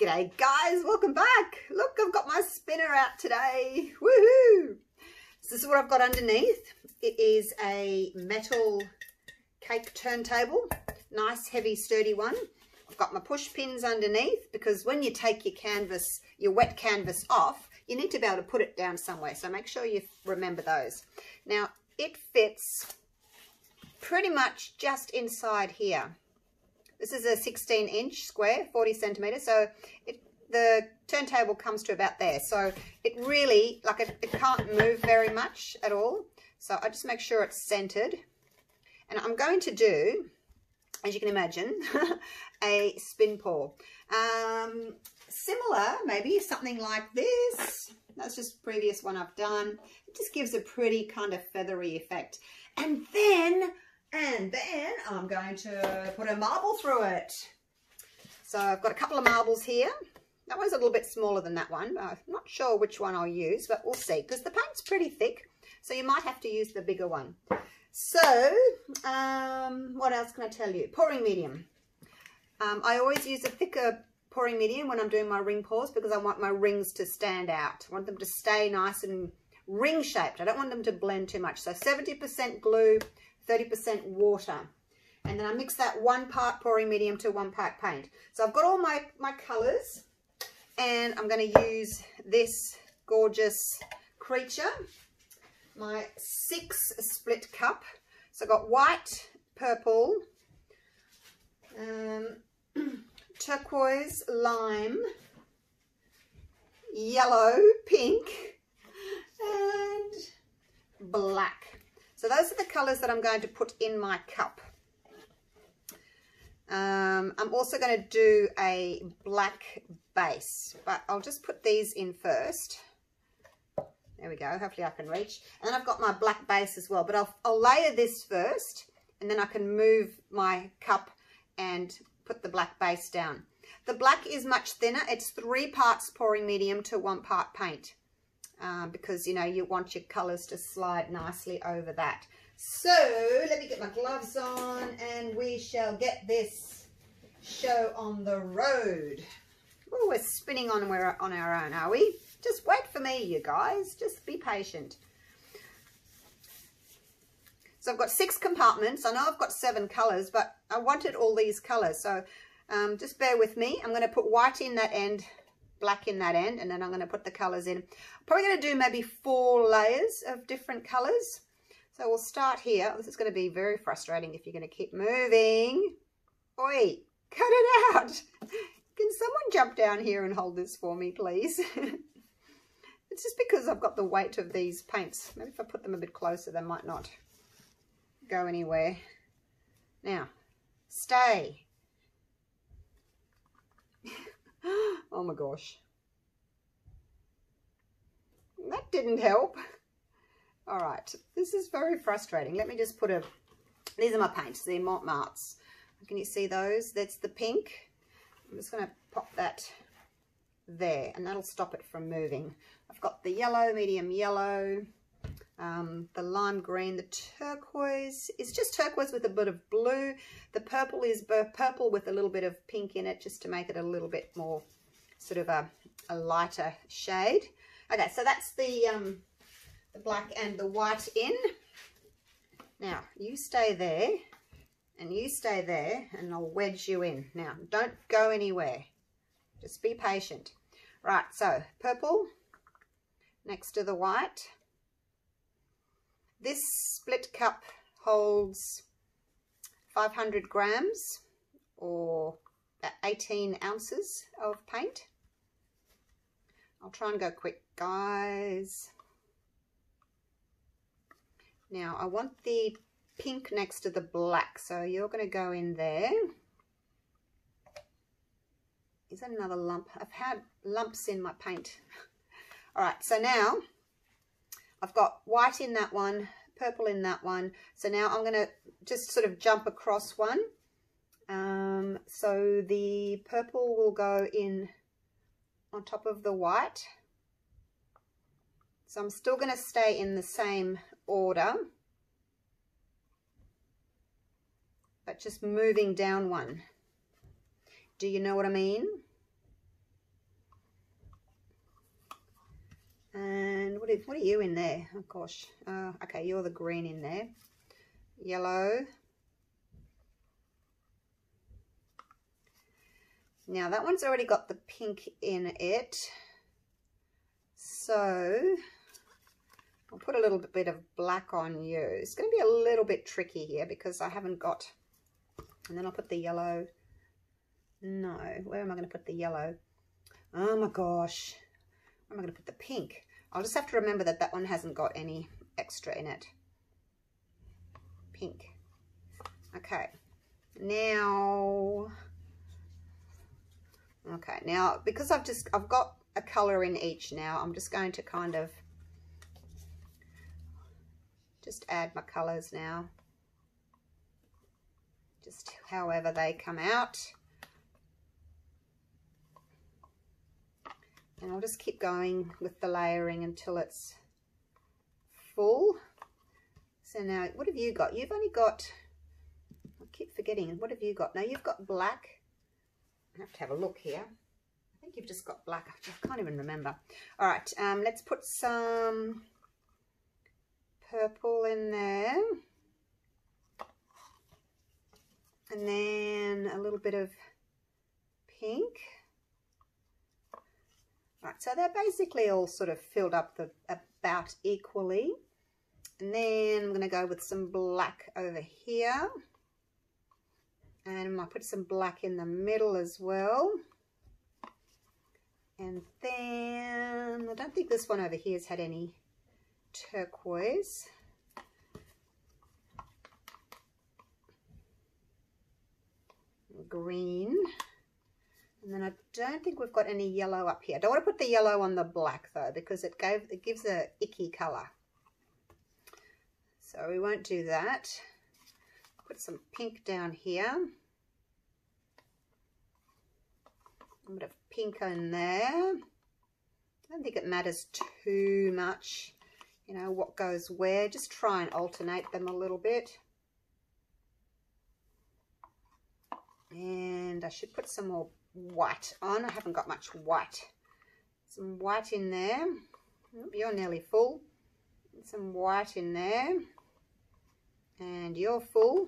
G'day guys, welcome back. Look, I've got my spinner out today. Woohoo! So this is what I've got underneath. It is a metal cake turntable, nice, heavy, sturdy one. I've got my push pins underneath because when you take your canvas, your wet canvas off, you need to be able to put it down somewhere. So make sure you remember those. Now, it fits pretty much just inside here. This is a 16-inch square, 40 centimetres, so the turntable comes to about there. So it really, like it can't move very much at all. So I just make sure it's centred. And I'm going to do, as you can imagine, a spin pour. Similar, maybe something like this. That's just the previous one I've done. It just gives a pretty kind of feathery effect. And then... I'm going to put a marble through it. So I've got a couple of marbles here. That one's a little bit smaller than that one. I'm not sure which one I'll use, but we'll see. Because the paint's pretty thick, so you might have to use the bigger one. So, what else can I tell you? Pouring medium. I always use a thicker pouring medium when I'm doing my ring pours because I want my rings to stand out. I want them to stay nice and ring-shaped. I don't want them to blend too much. So 70% glue, 30% water, and then I mix that one part pouring medium to one part paint. So I've got all my colors, and I'm going to use this gorgeous creature, my 6 split cup. So I've got white, purple, turquoise, lime, yellow, pink, and black. So those are the colours that I'm going to put in my cup. I'm also going to do a black base, but I'll just put these in first. There we go, hopefully I can reach. And then I've got my black base as well, but I'll layer this first, and then I can move my cup and put the black base down. The black is much thinner. It's 3 parts pouring medium to 1 part paint. Because, you know, you want your colours to slide nicely over that. So, let me get my gloves on and we shall get this show on the road. Oh, we're spinning on and we're on our own, are we? Just wait for me, you guys. Just be patient. So, I've got 6 compartments. I know I've got 7 colours, but I wanted all these colours. So, just bear with me. I'm going to put white in that end, black in that end, and then I'm going to put the colors in. I'm probably going to do maybe 4 layers of different colors. So we'll start here. This is going to be very frustrating if you're going to keep moving. Oi, cut it out. Can someone jump down here and hold this for me, please? It's just because I've got the weight of these paints. Maybe if I put them a bit closer, they might not go anywhere. Now, stay. Oh my gosh, that didn't help. All right, this is very frustrating. Let me just put a, these are my paints, they're Monte Martes. Can you see those? That's the pink. I'm just going to pop that there and that'll stop it from moving. I've got the yellow, medium yellow, the lime green, the turquoise is just turquoise with a bit of blue. The purple is purple with a little bit of pink in it just to make it a little bit more sort of a lighter shade. Okay, so that's the black and the white in. Now, you stay there and you stay there and I'll wedge you in. Now, don't go anywhere. Just be patient. Right, so purple next to the white. This split cup holds 500 grams or 18 ounces of paint. I'll try and go quick, guys. Now, I want the pink next to the black, so you're going to go in there. Is that another lump? I've had lumps in my paint. All right, so now I've got white in that one, purple in that one. So now I'm going to just sort of jump across one. So the purple will go in on top of the white. So I'm still going to stay in the same order, but just moving down one. Do you know what I mean? What are you in there? Oh gosh. Okay, you're the green in there. Yellow. Now that one's already got the pink in it, so I'll put a little bit of black on you. It's going to be a little bit tricky here because I haven't got, and then I'll put the yellow. No, where am I going to put the yellow? Oh my gosh, where am I going to put the pink? I'll just have to remember that that one hasn't got any extra in it. Pink. Okay, now... Okay, now because I've got a color in each now, I'm just going to kind of just add my colors now, just however they come out, and I'll just keep going with the layering until it's full. So now, what have you got? You've only got, I keep forgetting, what have you got? Now you've got black. I have to have a look here. I think you've just got black. I can't even remember. All right, let's put some purple in there. And then a little bit of pink. All right, so they're basically all sort of filled up about equally. And then I'm going to go with some black over here. And I put some black in the middle as well. And then, I don't think this one over here has had any turquoise. Green. And then I don't think we've got any yellow up here. I don't want to put the yellow on the black though, because it gives a icky colour. So we won't do that. Put some pink down here. A bit of pink in there. I don't think it matters too much, you know, what goes where. Just try and alternate them a little bit. And I should put some more white on. I haven't got much white. Some white in there. Oop, you're nearly full. Some white in there. And you're full.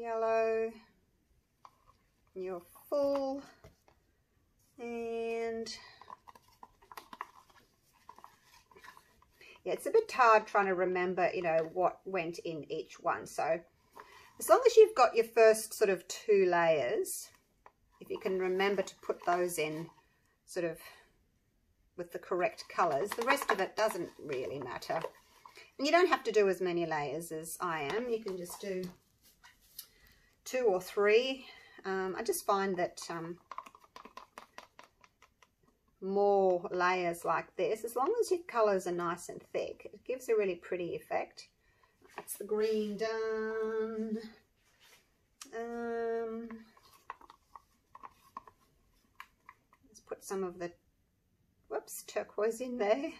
Yellow, you're full, and yeah, it's a bit hard trying to remember, you know, what went in each one. So as long as you've got your first sort of two layers, if you can remember to put those in sort of with the correct colors, the rest of it doesn't really matter. And you don't have to do as many layers as I am. You can just do two or three. I just find that more layers like this, as long as your colors are nice and thick, it gives a really pretty effect. That's the green done. Let's put some of the whoops turquoise in there.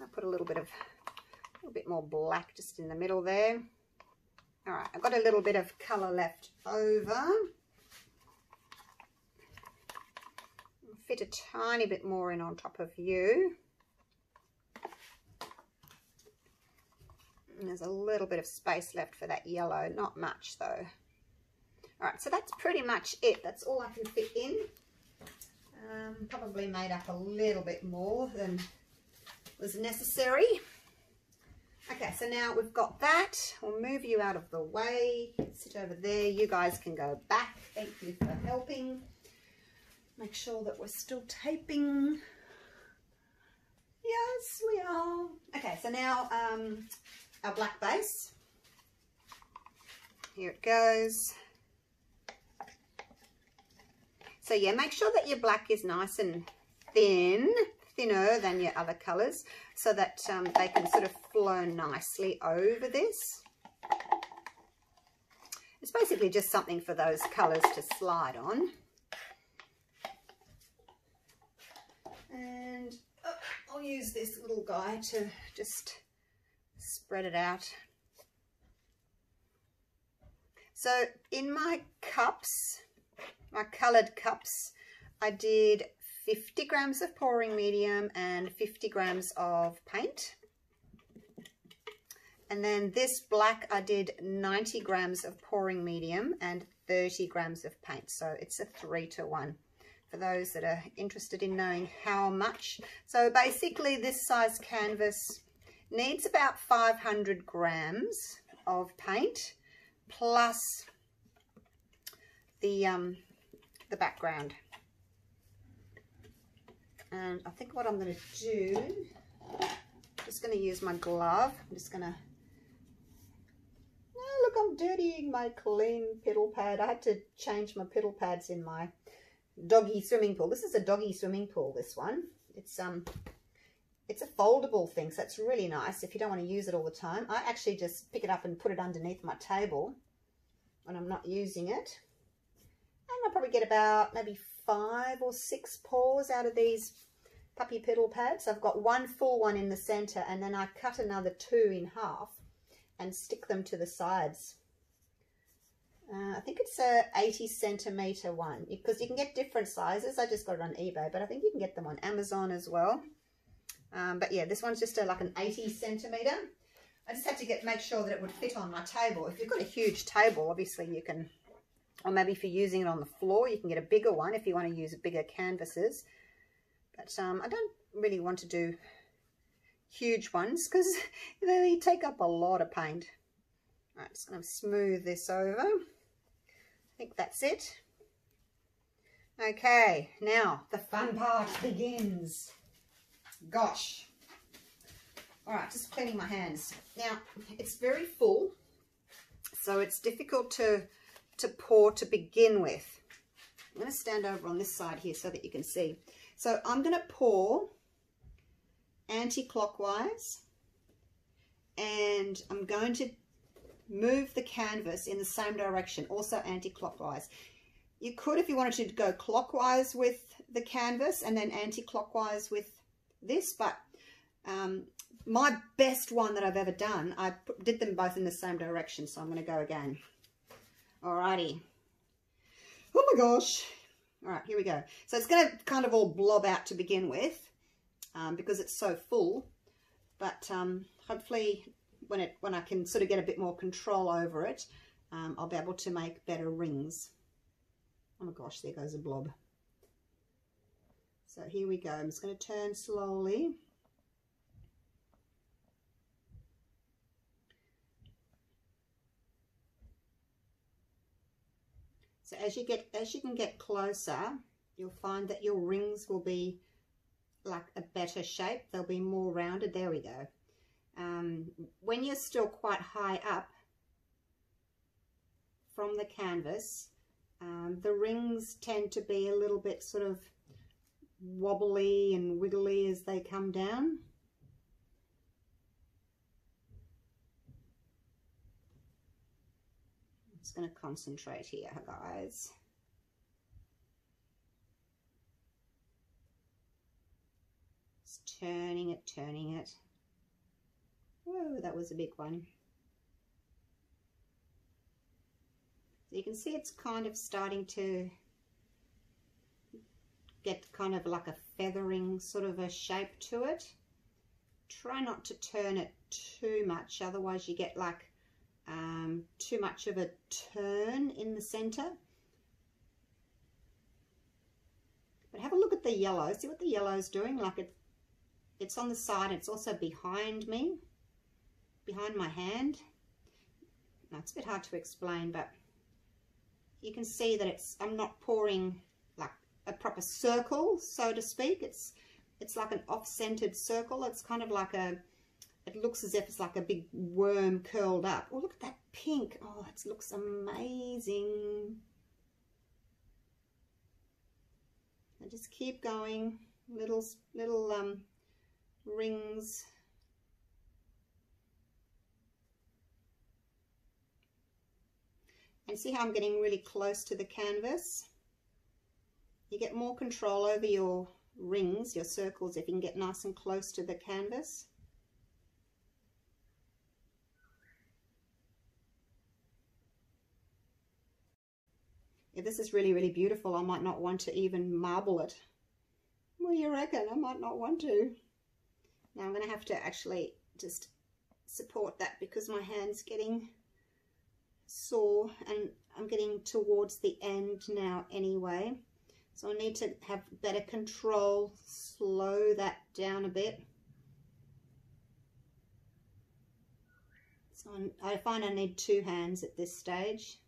I'll put a little bit of more black just in the middle there. All right, I've got a little bit of color left over. Fit a tiny bit more in on top of you. And there's a little bit of space left for that yellow, not much though. All right, so that's pretty much it. That's all I can fit in. Probably made up a little bit more than was necessary. Okay, so now we've got that. We'll move you out of the way. Sit over there. You guys can go back. Thank you for helping. Make sure that we're still taping. Yes, we are. Okay, so now our black base. Here it goes. So yeah, make sure that your black is nice and thin. Thinner than your other colors so that they can sort of flow nicely over this. It's basically just something for those colors to slide on. And oh, I'll use this little guy to just spread it out. So in my cups, my coloured cups, I did 50 grams of pouring medium and 50 grams of paint. And then this black, I did 90 grams of pouring medium and 30 grams of paint. So it's a 3-to-1 for those that are interested in knowing how much. So basically this size canvas needs about 500 grams of paint plus the background. And I think what I'm going to do, I'm just going to use my glove. I'm just going to, oh look, I'm dirtying my clean piddle pad. I had to change my piddle pads in my doggy swimming pool. This is a doggy swimming pool, this one. It's a foldable thing, so that's really nice if you don't want to use it all the time. I actually just pick it up and put it underneath my table when I'm not using it. And I'll probably get about maybe 5 or 6 paws out of these puppy piddle pads. I've got one full one in the center, and then I cut another 2 in half and stick them to the sides. I think it's a 80-centimeter one, because you can get different sizes. I just got it on eBay, but I think you can get them on Amazon as well. But yeah, this one's just like an 80-centimeter. I just had to make sure that it would fit on my table. If you've got a huge table, obviously you can, or maybe if you're using it on the floor, you can get a bigger one if you want to use bigger canvases. But I don't really want to do huge ones because they take up a lot of paint. All right, just going to smooth this over. I think that's it. Okay, now the fun part begins. Gosh. All right, just cleaning my hands. Now, it's very full, so it's difficult to pour to begin with. I'm going to stand over on this side here so that you can see. So I'm going to pour anti-clockwise, and I'm going to move the canvas in the same direction, also anti-clockwise. You could, if you wanted to, go clockwise with the canvas and then anti-clockwise with this, but my best one that I've ever done, I did them both in the same direction, so I'm going to go again. Alrighty. Oh my gosh. Alright, here we go. So it's going to kind of all blob out to begin with because it's so full, but hopefully when I can sort of get a bit more control over it, I'll be able to make better rings. Oh my gosh, there goes a blob. So here we go. I'm just going to turn slowly. So as you can get closer, you'll find that your rings will be like a better shape. They'll be more rounded. There we go. When you're still quite high up from the canvas, the rings tend to be a little bit sort of wobbly and wiggly as they come down. I'm just going to concentrate here, guys. Just turning it, turning it. Whoa, that was a big one. So you can see it's kind of starting to get kind of like a feathering sort of a shape to it. Try not to turn it too much, otherwise you get like too much of a turn in the center. But have a look at the yellow. See what the yellow's doing? Like it's on the side. It's also behind me, behind my hand. Now it's a bit hard to explain, but you can see that it's, I'm not pouring a proper circle, so to speak. It's like an off-centered circle. It's kind of like a, it looks as if it's like a big worm curled up. Oh, look at that pink. Oh, it looks amazing. And just keep going, little rings. And see how I'm getting really close to the canvas? You get more control over your rings, your circles, if you can get nice and close to the canvas. If this is really, really beautiful, I might not want to even marble it. What do you reckon? I might not want to. Now I'm going to have to actually just support that because my hand's getting sore and I'm getting towards the end now anyway. So I need to have better control, slow that down a bit. So I find I need two hands at this stage.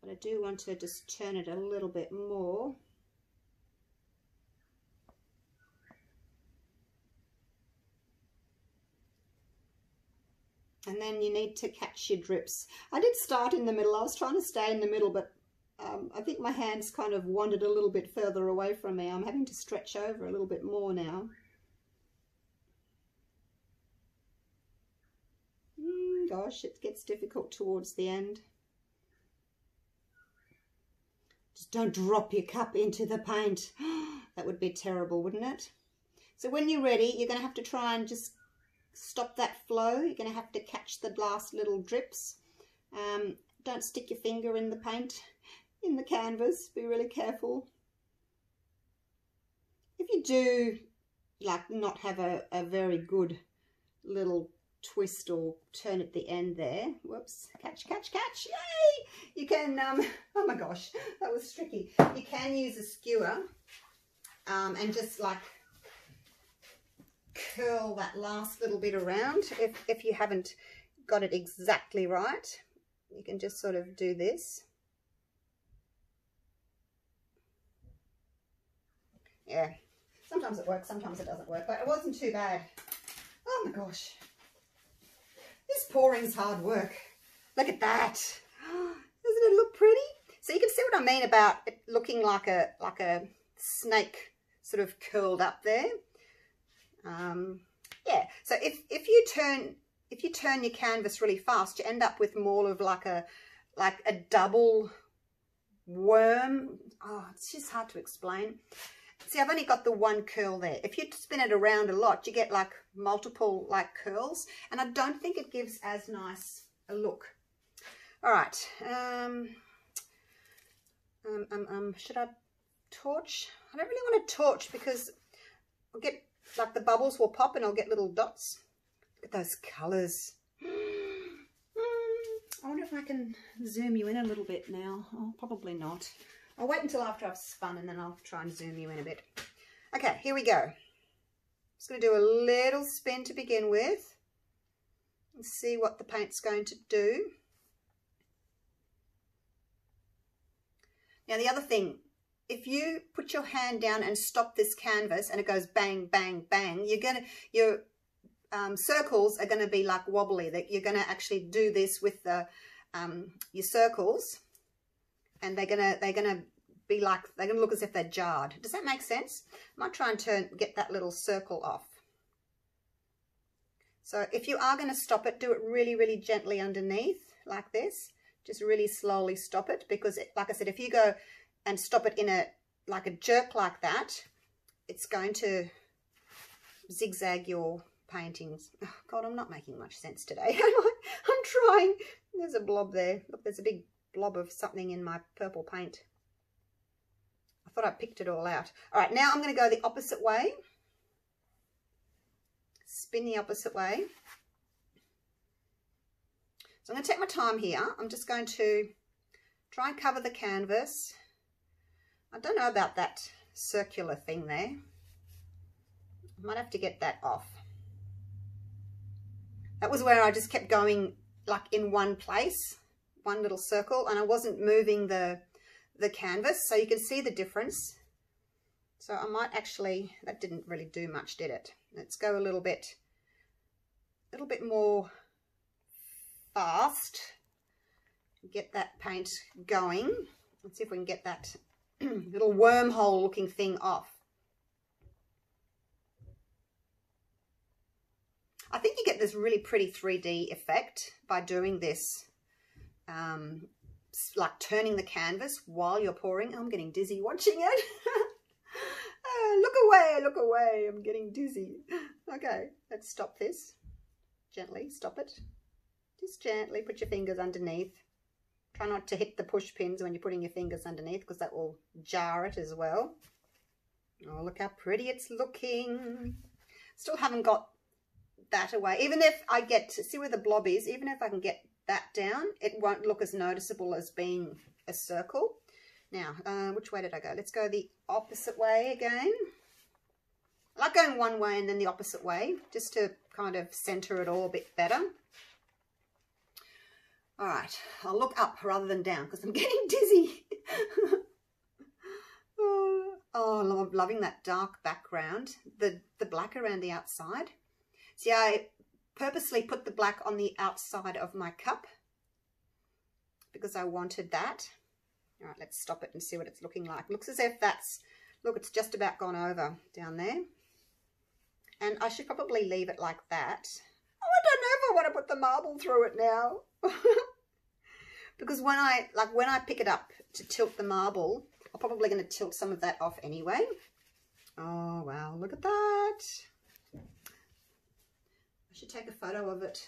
But I do want to just turn it a little bit more. And then you need to catch your drips. I did start in the middle. I was trying to stay in the middle, but I think my hands kind of wandered a little bit further away from me. I'm having to stretch over a little bit more now. Gosh, it gets difficult towards the end. Just don't drop your cup into the paint. That would be terrible, wouldn't it? So when you're ready, you're going to have to try and just stop that flow. You're going to have to catch the last little drips. Don't stick your finger in the paint, in the canvas. Be really careful. If you do, like, not have a very good little twist or turn at the end there. Whoops. Catch, catch, catch. Yay! You can, oh my gosh, that was tricky. You can use a skewer and just like curl that last little bit around if you haven't got it exactly right. You can just sort of do this. Yeah. Sometimes it works, sometimes it doesn't work, but it wasn't too bad. Oh my gosh. This pouring's hard work. Look at that. Doesn't it look pretty? So you can see what I mean about it looking like a snake sort of curled up there. Yeah. So if you turn your canvas really fast, you end up with more of like a double worm. Oh, it's just hard to explain. See, I've only got the one curl there. If you spin it around a lot, you get like multiple like curls, and I don't think it gives as nice a look. All right. Should I torch? I don't really want to torch because I'll get like the bubbles will pop and I'll get little dots. Look at those colours. I wonder if I can zoom you in a little bit now. Oh, probably not. I'll wait until after I've spun and then I'll try and zoom you in a bit. Okay, here we go. Just going to do a little spin to begin with and see what the paint's going to do. Now the other thing, if you put your hand down and stop this canvas and it goes bang, bang, bang, your circles are going to be like wobbly. That you're going to actually do this with the your circles. And they're gonna look as if they're jarred. Does that make sense? I might try and get that little circle off. So if you are gonna stop it, do it really, really gently underneath, like this. Just really slowly stop it because, like I said, if you go and stop it in a jerk like that, it's going to zigzag your paintings. Oh God, I'm not making much sense today. I'm trying. There's a blob there. Look, there's a big blob of something in my purple paint. I thought I picked it all out. All right, now I'm going to go the opposite way. Spin the opposite way. So I'm going to take my time here. I'm just going to try and cover the canvas. I don't know about that circular thing there. I might have to get that off. That was where I just kept going like in one place. One little circle, and I wasn't moving the canvas, so you can see the difference. So I might actually, that didn't really do much, did it? Let's go a little bit more fast, get that paint going. Let's see if we can get that little wormhole looking thing off. I think you get this really pretty 3D effect by doing this. Like turning the canvas while you're pouring. I'm getting dizzy watching it. Look away, I'm getting dizzy. Okay, let's stop this. Gently, stop it. Just gently put your fingers underneath. Try not to hit the push pins when you're putting your fingers underneath, because that will jar it as well. Oh, look how pretty it's looking. Still haven't got that away. Even if I get to see where the blob is, even if I can get that down, it won't look as noticeable as being a circle. Now, which way did I go? Let's go the opposite way again. I like going one way and then the opposite way, just to kind of center it all a bit better. All right, I'll look up rather than down because I'm getting dizzy. Oh, I'm loving that dark background, the black around the outside. See, I purposely put the black on the outside of my cup because I wanted that. All right, let's stop it and see what it's looking like. Looks as if that's, look, it's just about gone over down there. And I should probably leave it like that. Oh, I don't know if I want to put the marble through it now. Because when I pick it up to tilt the marble, I'm probably going to tilt some of that off anyway. Oh, wow, look at that. I should take a photo of it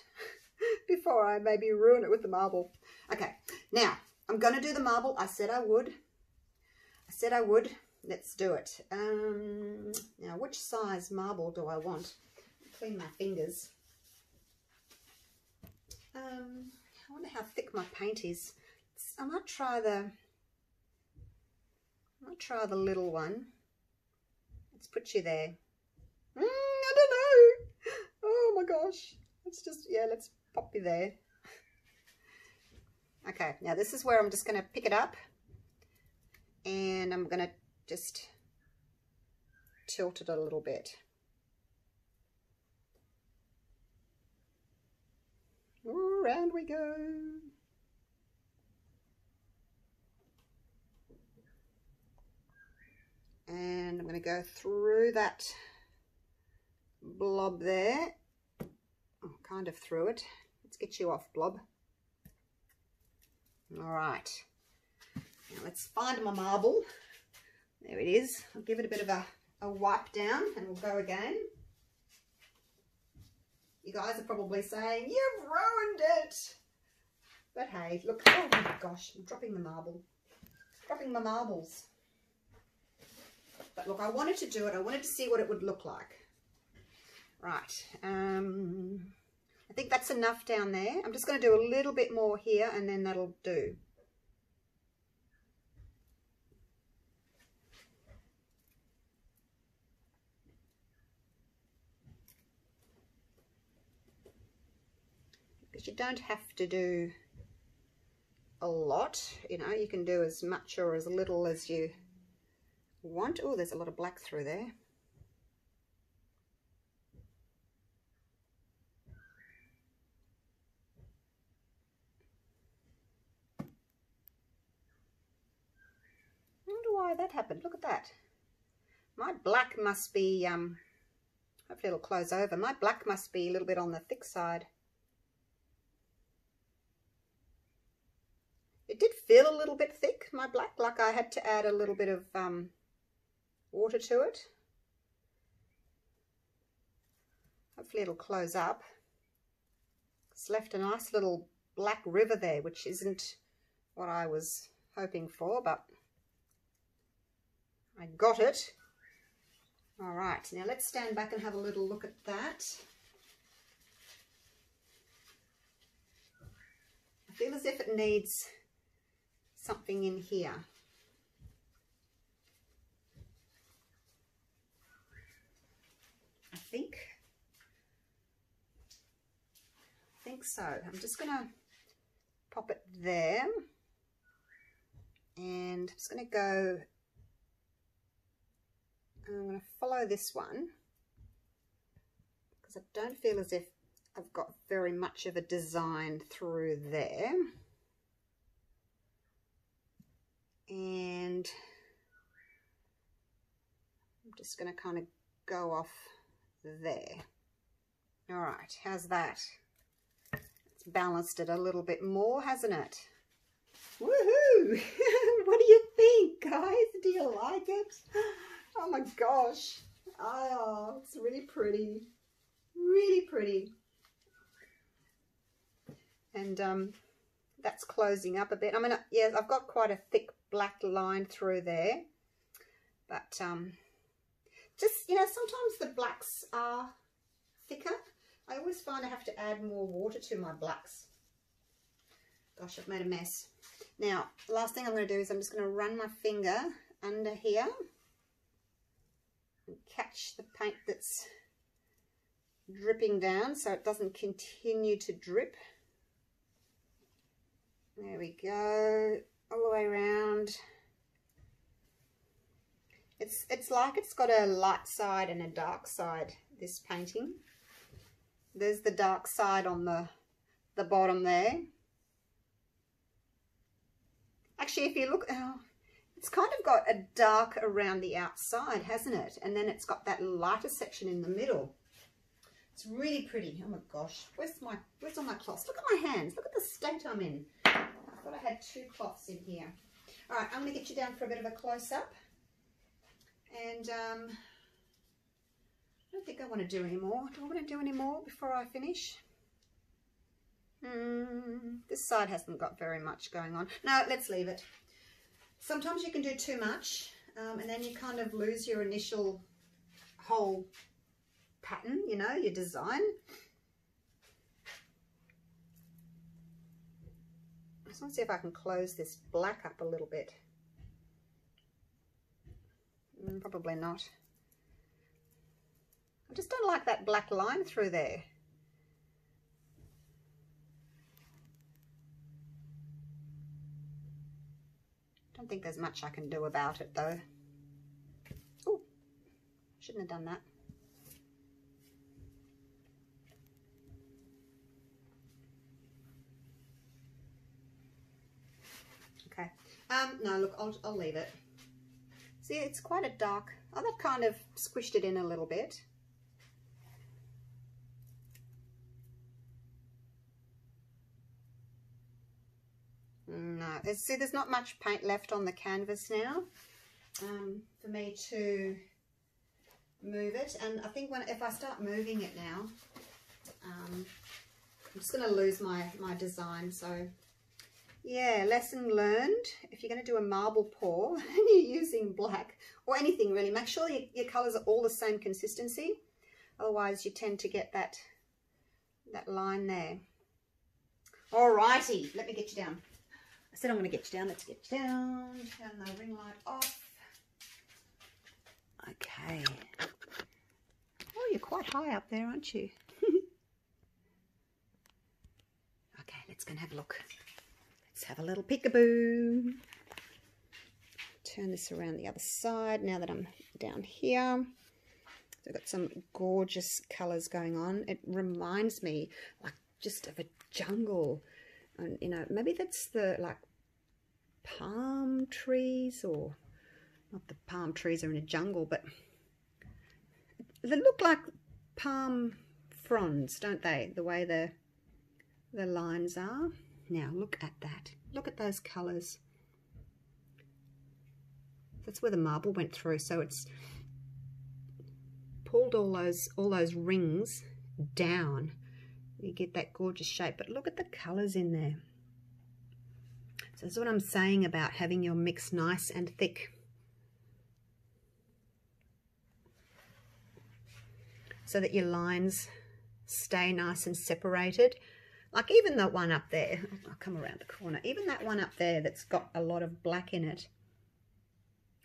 before I maybe ruin it with the marble. Okay, now I'm going to do the marble. I said I would. I said I would. Let's do it. Now, which size marble do I want? Clean my fingers. I wonder how thick my paint is. I might try the little one. Let's put you there. I don't know. Oh my gosh. Let's pop you there. Okay, now this is where I'm just going to pick it up and I'm going to just tilt it a little bit. Around we go. And I'm going to go through that blob there. Oh, kind of through it. Let's get you off, blob. All right. Now let's find my marble. There it is. I'll give it a bit of a wipe down and we'll go again. You guys are probably saying, you've ruined it. But hey, look, oh my gosh, I'm dropping the marble. Dropping my marbles. But look, I wanted to do it. I wanted to see what it would look like. Right. I think that's enough down there. I'm just going to do a little bit more here and then that'll do. You don't have to do a lot, you know, you can do as much or as little as you want. Oh, there's a lot of black through there. I wonder why that happened. Look at that. My black must be, hopefully it'll close over. My black must be a little bit on the thick side. It did feel a little bit thick, my black, like I had to add a little bit of water to it. Hopefully it'll close up. It's left a nice little black river there, which isn't what I was hoping for, but I got it. All right, now let's stand back and have a little look at that. I feel as if it needs something in here. I think so. I'm just going to pop it there and I'm just going to go, I'm going to follow this one because I don't feel as if I've got very much of a design through there. And I'm just going to kind of go off there. All right, how's that? It's balanced it a little bit more, hasn't it? Woohoo! What do you think, guys? Do you like it? Oh my gosh. Oh, it's really pretty. Really pretty. And that's closing up a bit. I mean, yes, I've got quite a thick black line through there, but just, you know, sometimes the blacks are thicker. I always find I have to add more water to my blacks. Gosh, I've made a mess. Now, last thing I'm going to do is I'm just going to run my finger under here and catch the paint that's dripping down so it doesn't continue to drip. There we go, all the way around. It's like it's got a light side and a dark side, this painting. There's the dark side on the bottom there. Actually, if you look, oh, it's kind of got a dark around the outside, hasn't it? And then it's got that lighter section in the middle. It's really pretty. Oh my gosh, where's all my cloths? Look at my hands. Look at the state I'm in. I thought I had two cloths in here. All right, I'm going to get you down for a bit of a close-up. And I don't think I want to do any more. Do I want to do any more before I finish? This side hasn't got very much going on. No, let's leave it. Sometimes you can do too much and then you kind of lose your initial whole pattern, you know, your design. I just want to see if I can close this black up a little bit. Probably not. I just don't like that black line through there. I don't think there's much I can do about it though. Oh, shouldn't have done that. Okay. No, look, I'll leave it. See, it's quite a dark. Oh, that kind of squished it in a little bit. No, see, there's not much paint left on the canvas now for me to move it. And I think if I start moving it now, I'm just going to lose my design. So, yeah, lesson learned. If you're going to do a marble pour and you're using black or anything really, make sure your colours are all the same consistency. Otherwise, you tend to get that line there. Alrighty, let me get you down. I said I'm going to get you down. Let's get you down. Turn the ring light off. Okay. Oh, you're quite high up there, aren't you? Okay, let's go and have a look. Let's have a little peekaboo. Turn this around the other side now that I'm down here. So I've got some gorgeous colours going on. It reminds me, like, just of a jungle. And, you know, maybe that's the, like, palm trees, or not the palm trees are in a jungle, but they look like palm fronds, don't they? The way the lines are. Now, look at that. Look at those colours. That's where the marble went through. So it's pulled all those rings down. You get that gorgeous shape, but look at the colours in there. So that's what I'm saying about having your mix nice and thick. So that your lines stay nice and separated. Like even that one up there, I'll come around the corner, even that one up there that's got a lot of black in it,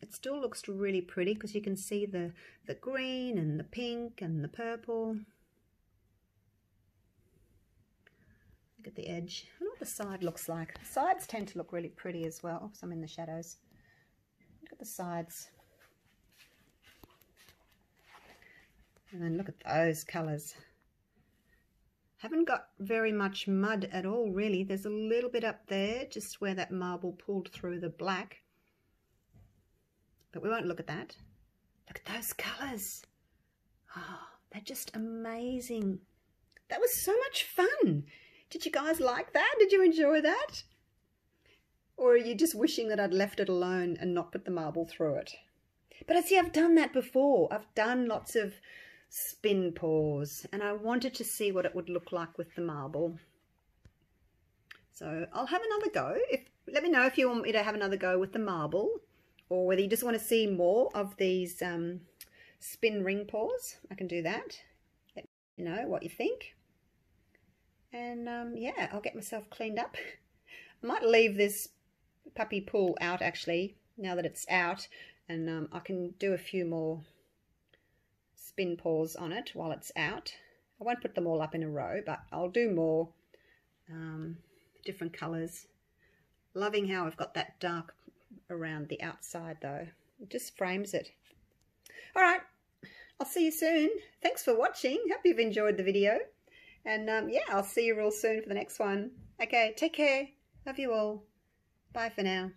it still looks really pretty because you can see the green and the pink and the purple. At the edge. I don't know what the side looks like. The sides tend to look really pretty as well. Some in the shadows. Look at the sides. And then look at those colours. Haven't got very much mud at all really. There's a little bit up there just where that marble pulled through the black. But we won't look at that. Look at those colours. Oh, they're just amazing. That was so much fun. Did you guys like that? Did you enjoy that? Or are you just wishing that I'd left it alone and not put the marble through it? But I see I've done that before. I've done lots of spin pours and I wanted to see what it would look like with the marble. So I'll have another go. Let me know if you want me to have another go with the marble, or whether you just want to see more of these spin ring paws. I can do that. Let me know what you think. And yeah, I'll get myself cleaned up. I might leave this puppy pool out actually, now that it's out, and I can do a few more spin paws on it while it's out. I won't put them all up in a row, but I'll do more different colours. Loving how I've got that dark around the outside though. It just frames it. Alright, I'll see you soon. Thanks for watching. Hope you've enjoyed the video. And yeah, I'll see you real soon for the next one. Okay, take care. Love you all. Bye for now.